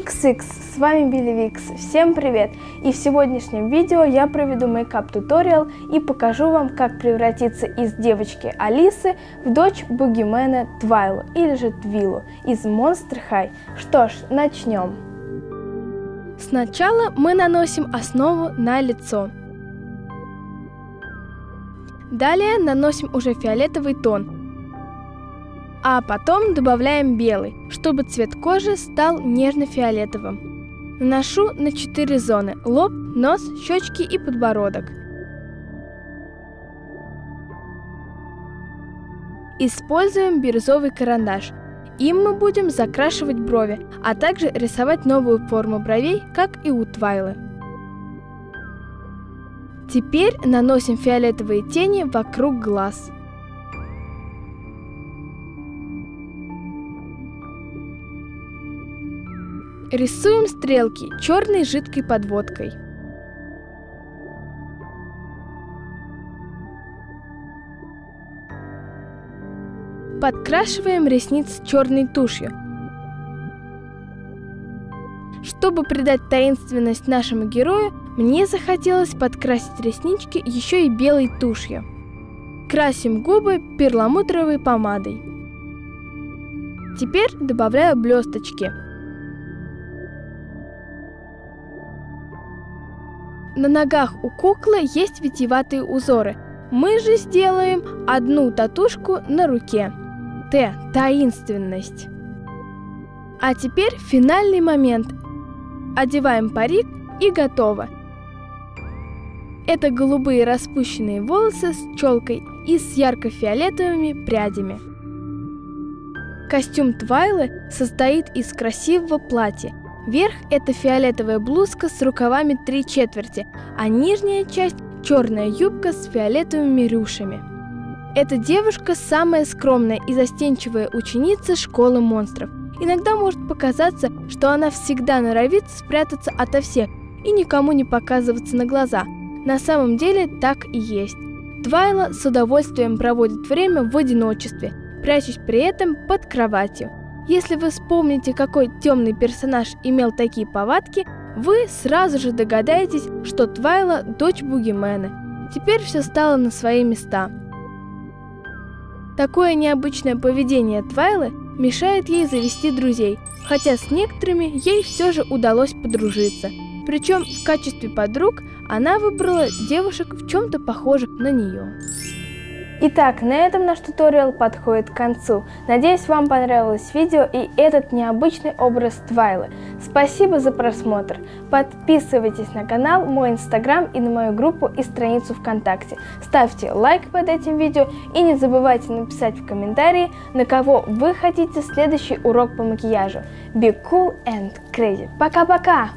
XX, с вами Believixx, всем привет! И в сегодняшнем видео я проведу мейкап-туториал и покажу вам, как превратиться из девочки Алисы в дочь бугимена Твайлу, или же Твилу, из Monster High. Что ж, начнем! Сначала мы наносим основу на лицо. Далее наносим уже фиолетовый тон. А потом добавляем белый, чтобы цвет кожи стал нежно-фиолетовым. Наношу на 4 зоны: лоб, нос, щечки и подбородок. Используем бирюзовый карандаш. Им мы будем закрашивать брови, а также рисовать новую форму бровей, как и у Твайлы. Теперь наносим фиолетовые тени вокруг глаз. Рисуем стрелки черной жидкой подводкой. Подкрашиваем ресницы черной тушью. Чтобы придать таинственность нашему герою, мне захотелось подкрасить реснички еще и белой тушью. Красим губы перламутровой помадой. Теперь добавляю блесточки. На ногах у куклы есть витиеватые узоры. Мы же сделаем одну татушку на руке. Т. Таинственность. А теперь финальный момент. Одеваем парик и готово. Это голубые распущенные волосы с челкой и с ярко-фиолетовыми прядями. Костюм Твайлы состоит из красивого платья. Верх – это фиолетовая блузка с рукавами 3/4, а нижняя часть – черная юбка с фиолетовыми рюшами. Эта девушка – самая скромная и застенчивая ученица школы монстров. Иногда может показаться, что она всегда норовит спрятаться ото всех и никому не показываться на глаза. На самом деле так и есть. Твайла с удовольствием проводит время в одиночестве, прячась при этом под кроватью. Если вы вспомните, какой темный персонаж имел такие повадки, вы сразу же догадаетесь, что Твайла – дочь бугимена. Теперь все стало на свои места. Такое необычное поведение Твайлы мешает ей завести друзей, хотя с некоторыми ей все же удалось подружиться. Причем в качестве подруг она выбрала девушек в чем-то похожих на нее. Итак, на этом наш туториал подходит к концу. Надеюсь, вам понравилось видео и этот необычный образ Твайлы. Спасибо за просмотр. Подписывайтесь на канал, мой Инстаграм и на мою группу и страницу ВКонтакте. Ставьте лайк под этим видео и не забывайте написать в комментарии, на кого вы хотите следующий урок по макияжу. Be cool and crazy. Пока-пока!